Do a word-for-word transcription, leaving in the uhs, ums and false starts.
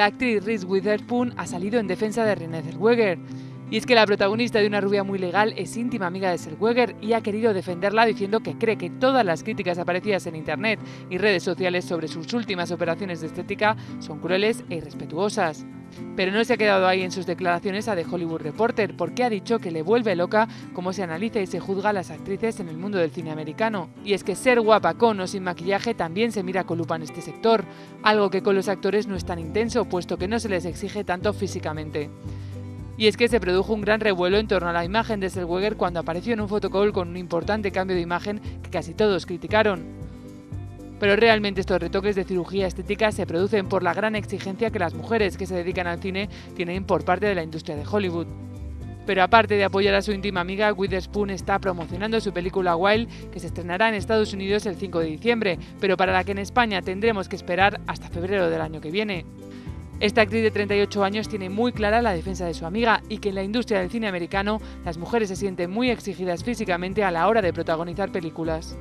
La actriz Reese Witherspoon ha salido en defensa de Renée Zellweger. Y es que la protagonista de Una rubia muy legal es íntima amiga de Zellweger y ha querido defenderla diciendo que cree que todas las críticas aparecidas en Internet y redes sociales sobre sus últimas operaciones de estética son crueles e irrespetuosas. Pero no se ha quedado ahí en sus declaraciones a The Hollywood Reporter, porque ha dicho que le vuelve loca cómo se analiza y se juzga a las actrices en el mundo del cine americano. Y es que ser guapa con o sin maquillaje también se mira con lupa en este sector, algo que con los actores no es tan intenso, puesto que no se les exige tanto físicamente. Y es que se produjo un gran revuelo en torno a la imagen de Zellweger cuando apareció en un photocall con un importante cambio de imagen que casi todos criticaron. Pero realmente estos retoques de cirugía estética se producen por la gran exigencia que las mujeres que se dedican al cine tienen por parte de la industria de Hollywood. Pero aparte de apoyar a su íntima amiga, Witherspoon está promocionando su película Wild, que se estrenará en Estados Unidos el cinco de diciembre, pero para la que en España tendremos que esperar hasta febrero del año que viene. Esta actriz de treinta y ocho años tiene muy clara la defensa de su amiga y que en la industria del cine americano las mujeres se sienten muy exigidas físicamente a la hora de protagonizar películas.